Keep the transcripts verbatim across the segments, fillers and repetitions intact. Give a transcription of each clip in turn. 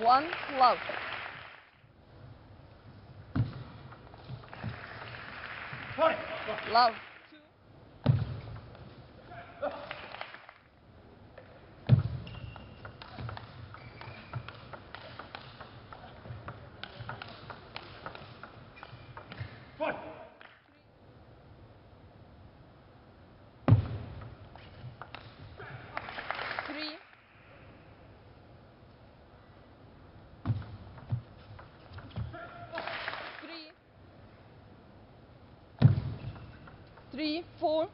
One love. Love. Three, four.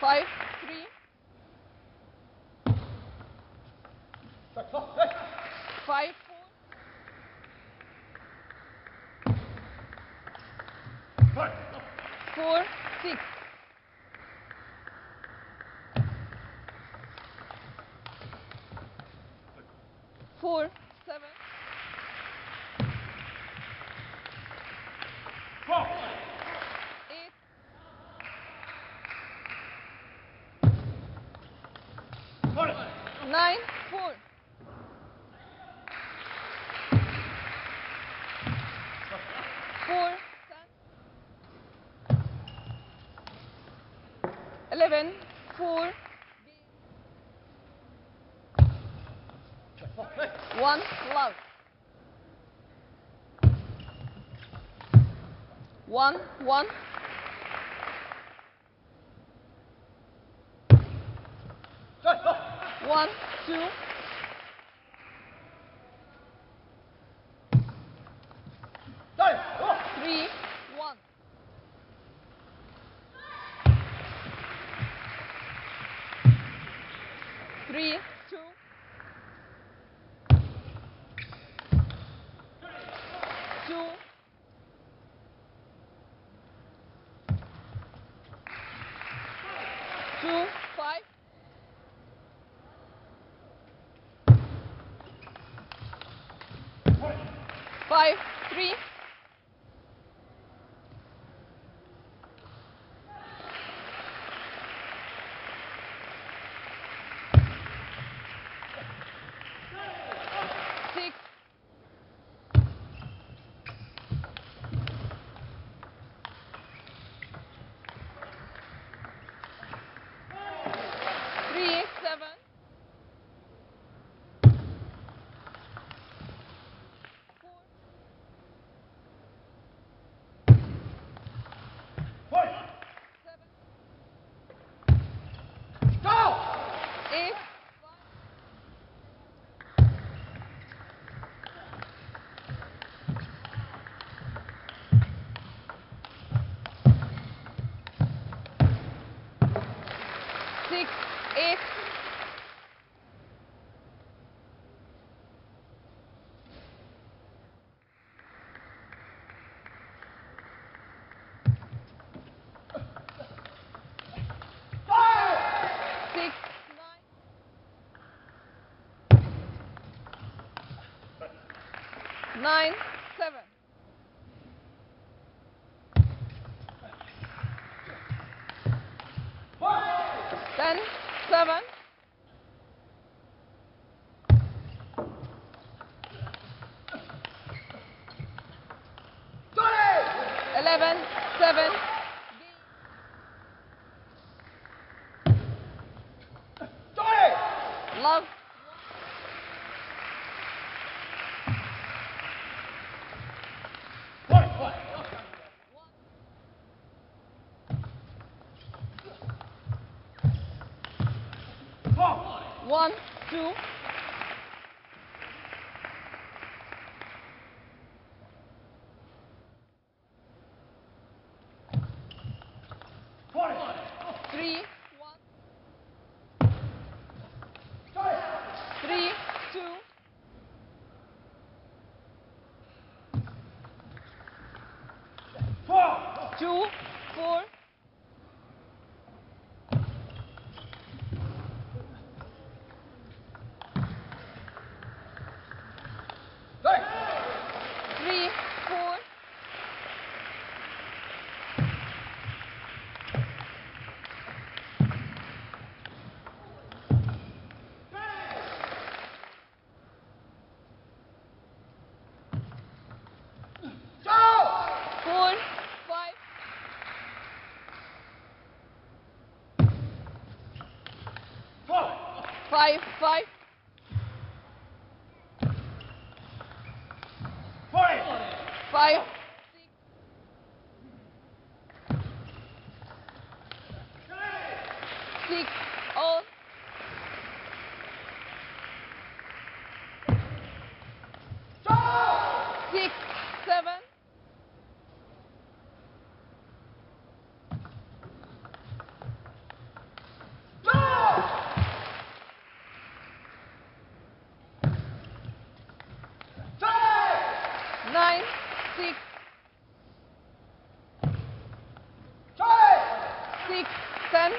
Five, three. Five, four. Four, six. Four, seven. Nine, four. Four, ten. Eleven, four. One, love. One, one. One, two. Three, one. Three, two. Two. Two, five. Five, three. Six. Three, seven. Six, eight. Six, nine. Nine, seven. Ten, seven. Eleven, seven. Love. One, two. Three, one. Three, two. Two, four. five, five. Five. Five. Six, all. Six, seven. Nine, six. Six, ten.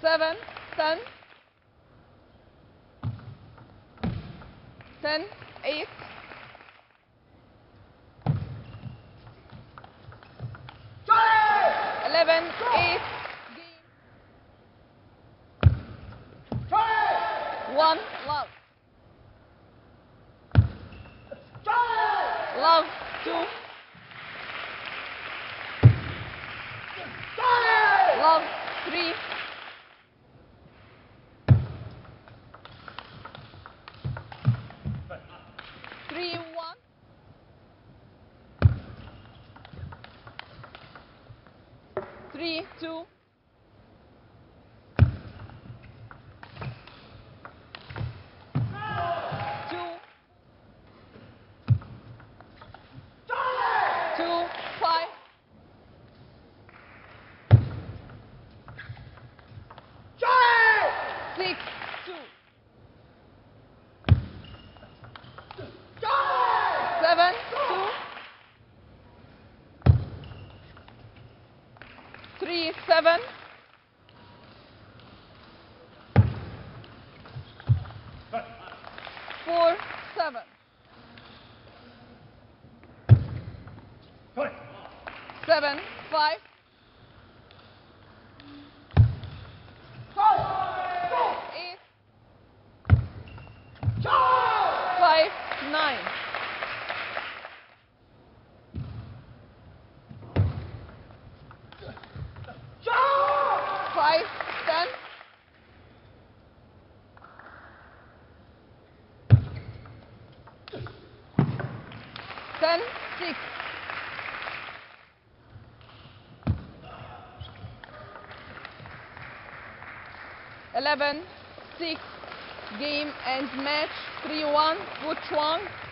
Seven, ten, ten, eight, eleven, eight, one, love, love, two, love, three. Three, one. Three, two. Two. Two, five. Six, two. Seven, two, three, seven, four, seven, seven, five, eight, five, nine. Five, ten. Ten, six. Eleven, six. Game and match. Three, one. Wu Chuang.